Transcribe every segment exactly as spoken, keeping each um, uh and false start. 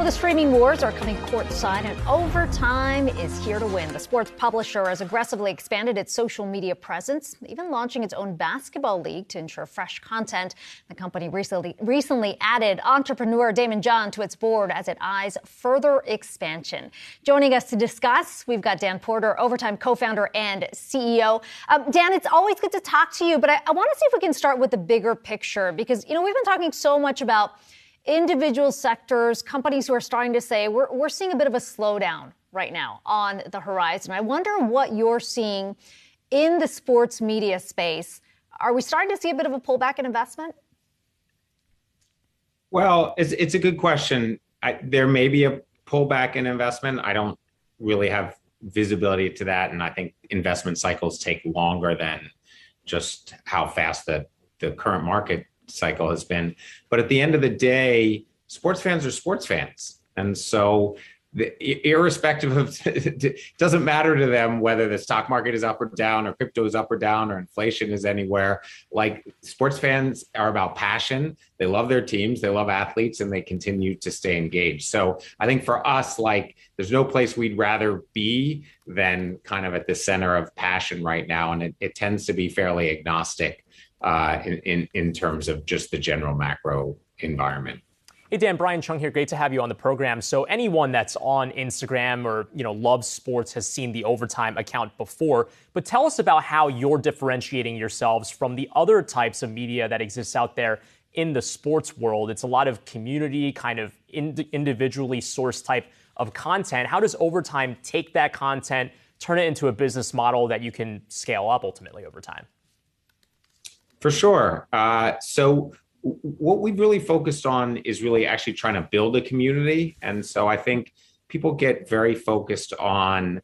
Well, the streaming wars are coming courtside, and Overtime is here to win. The sports publisher has aggressively expanded its social media presence, even launching its own basketball league to ensure fresh content. The company recently, recently added entrepreneur Damon John to its board as it eyes further expansion. Joining us to discuss, we've got Dan Porter, Overtime co-founder and C E O. Um, Dan, it's always good to talk to you, but I, I want to see if we can start with the bigger picture, because, you know, we've been talking so much about individual sectors, companies who are starting to say, we're, we're seeing a bit of a slowdown right now on the horizon. I wonder what you're seeing in the sports media space. Are we starting to see a bit of a pullback in investment? Well, it's, it's a good question. I, there may be a pullback in investment. I don't really have visibility to that. And I think investment cycles take longer than just how fast the, the current market cycle has been. But at the end of the day, sports fans are sports fans. And so the, irrespective of, it doesn't matter to them whether the stock market is up or down or crypto is up or down or inflation is anywhere. Like, sports fans are about passion. They love their teams, they love athletes, and they continue to stay engaged. So I think for us, like, there's no place we'd rather be than kind of at the center of passion right now. And it, it tends to be fairly agnostic Uh, in, in, in terms of just the general macro environment. Hey, Dan, Brian Cheung here. Great to have you on the program. So anyone that's on Instagram or, you know, loves sports has seen the Overtime account before. But tell us about how you're differentiating yourselves from the other types of media that exists out there in the sports world. It's a lot of community, kind of ind- individually sourced type of content. How does Overtime take that content, turn it into a business model that you can scale up ultimately over time? For sure. Uh, so what we've really focused on is really actually trying to build a community. And so I think people get very focused on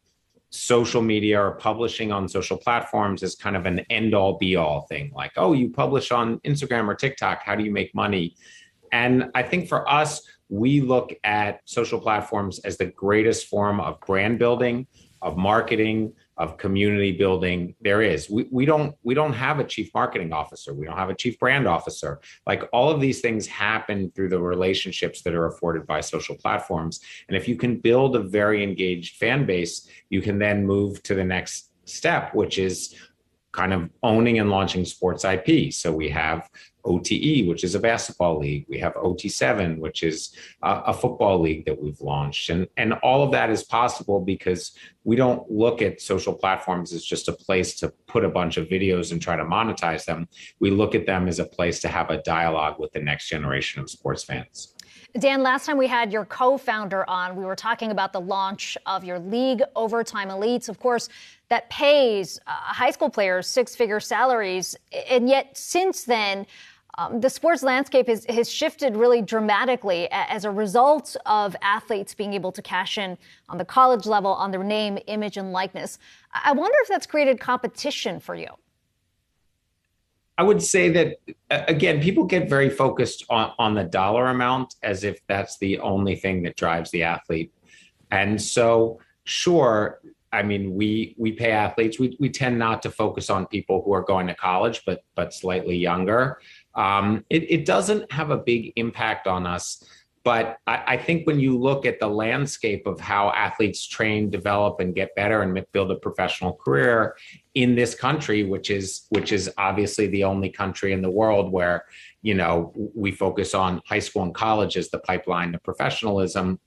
social media or publishing on social platforms as kind of an end all be all thing. Like, oh, you publish on Instagram or TikTok, how do you make money? And I think for us, we look at social platforms as the greatest form of brand building, of marketing, of community building there is. We we don't we don't have a chief marketing officer. We don't have a chief brand officer. Like, all of these things happen through the relationships that are afforded by social platforms. And if you can build a very engaged fan base, you can then move to the next step, which is kind of owning and launching sports I P. So we have O T E, which is a basketball league. We have O T seven, which is a, a football league that we've launched. And, and all of that is possible because we don't look at social platforms as just a place to put a bunch of videos and try to monetize them. We look at them as a place to have a dialogue with the next generation of sports fans. Dan, last time we had your co-founder on, we were talking about the launch of your league, Overtime Elites, of course, that pays uh, high school players six-figure salaries. And yet since then, um, the sports landscape has, has shifted really dramatically as a result of athletes being able to cash in on the college level on their name, image, and likeness. I wonder if that's created competition for you. I would say that, again, people get very focused on, on the dollar amount as if that's the only thing that drives the athlete. And so, sure, I mean, we we pay athletes. We we tend not to focus on people who are going to college, but but slightly younger. Um, it, it doesn't have a big impact on us. But I, I think when you look at the landscape of how athletes train, develop, and get better and build a professional career in this country, which is which is obviously the only country in the world where, you know, we focus on high school and college as the pipeline to professionalism,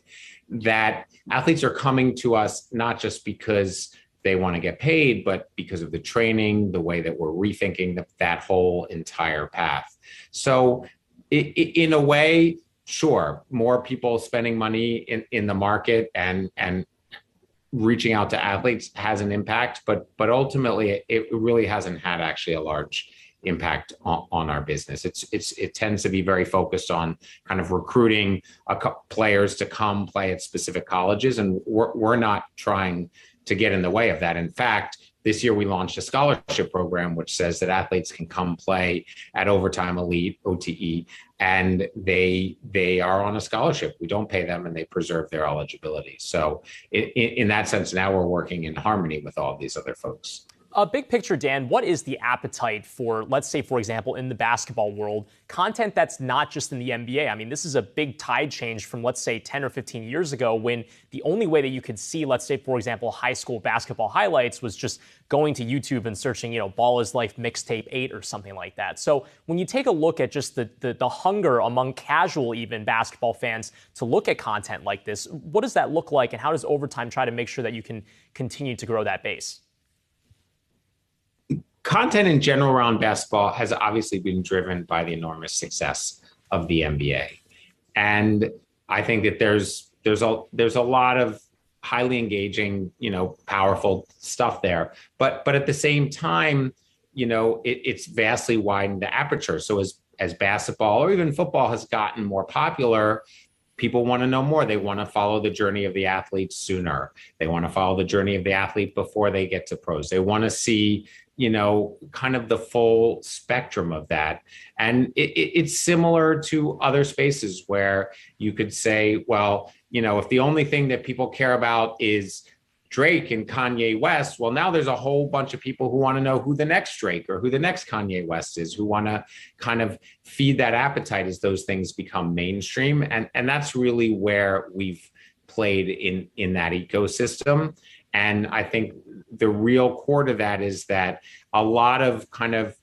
that athletes are coming to us not just because they want to get paid, but because of the training, the way that we're rethinking the, that whole entire path. So it, it, in a way, sure, more people spending money in, in the market and and reaching out to athletes has an impact, but but ultimately it really hasn't had actually a large impact on, on our business. It's it's it tends to be very focused on kind of recruiting a co- players to come play at specific colleges, and we're we're not trying to get in the way of that. In fact, this year we launched a scholarship program which says that athletes can come play at Overtime Elite, O T E, and they they are on a scholarship. We don't pay them and they preserve their eligibility. So in, in that sense, now we're working in harmony with all these other folks. Uh, big picture, Dan, what is the appetite for, let's say, for example, in the basketball world, content that's not just in the N B A? I mean, this is a big tide change from, let's say, ten or fifteen years ago when the only way that you could see, let's say, for example, high school basketball highlights was just going to YouTube and searching, you know, Ball is Life mixtape eight or something like that. So when you take a look at just the, the, the hunger among casual even basketball fans to look at content like this, what does that look like and how does Overtime try to make sure that you can continue to grow that base? Content in general around basketball has obviously been driven by the enormous success of the N B A. And I think that there's there's a there's a lot of highly engaging, you know, powerful stuff there. But but at the same time, you know, it, it's vastly widened the aperture. So as as basketball or even football has gotten more popular, people want to know more. They want to follow the journey of the athlete sooner. They want to follow the journey of the athlete before they get to pros. They want to see, you know, kind of the full spectrum of that. And it, it, it's similar to other spaces where you could say, well, you know, if the only thing that people care about is Drake and Kanye West, well, now there's a whole bunch of people who want to know who the next Drake or who the next Kanye West is, who want to kind of feed that appetite as those things become mainstream. And, and that's really where we've played in, in that ecosystem. And I think the real core to that is that a lot of kind of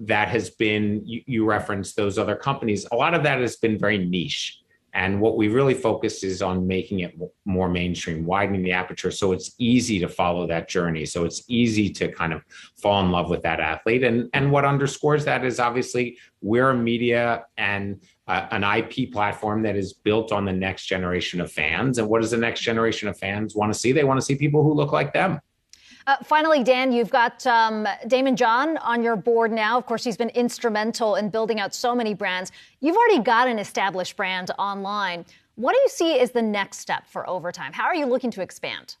that has been, you, you referenced those other companies, a lot of that has been very niche. And what we really focus is on making it more mainstream, widening the aperture. So it's easy to follow that journey. So it's easy to kind of fall in love with that athlete. And, and what underscores that is obviously we're a media and uh, an I P platform that is built on the next generation of fans. And what does the next generation of fans want to see? They want to see people who look like them. Uh, finally, Dan, you've got um, Damon John on your board now. Of course, he's been instrumental in building out so many brands. You've already got an established brand online. What do you see as the next step for Overtime? How are you looking to expand?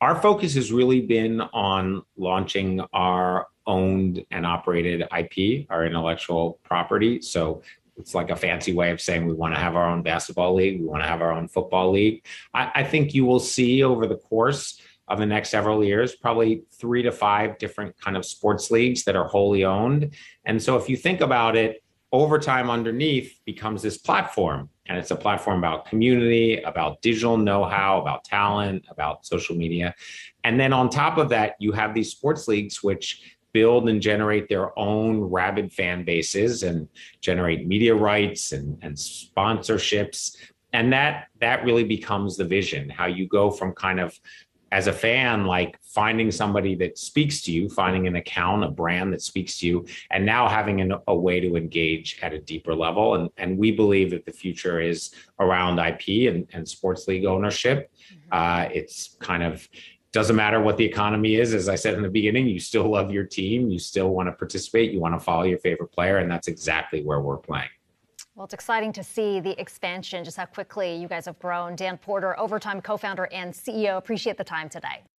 Our focus has really been on launching our owned and operated I P, our intellectual property. So it's like a fancy way of saying we want to have our own basketball league. We want to have our own football league. I, I think you will see over the course of the next several years, probably three to five different kind of sports leagues that are wholly owned. And so if you think about it, Overtime underneath becomes this platform. And it's a platform about community, about digital know-how, about talent, about social media. And then on top of that, you have these sports leagues, which build and generate their own rabid fan bases and generate media rights and, and sponsorships. And that that really becomes the vision, how you go from kind of, as a fan, like finding somebody that speaks to you, finding an account, a brand that speaks to you, and now having an, a way to engage at a deeper level. And, and we believe that the future is around I P and, and sports league ownership. Uh, it's kind of, doesn't matter what the economy is. As I said in the beginning, you still love your team. You still want to participate. You want to follow your favorite player. And that's exactly where we're playing. Well, it's exciting to see the expansion, just how quickly you guys have grown. Dan Porter, Overtime co-founder and C E O, appreciate the time today.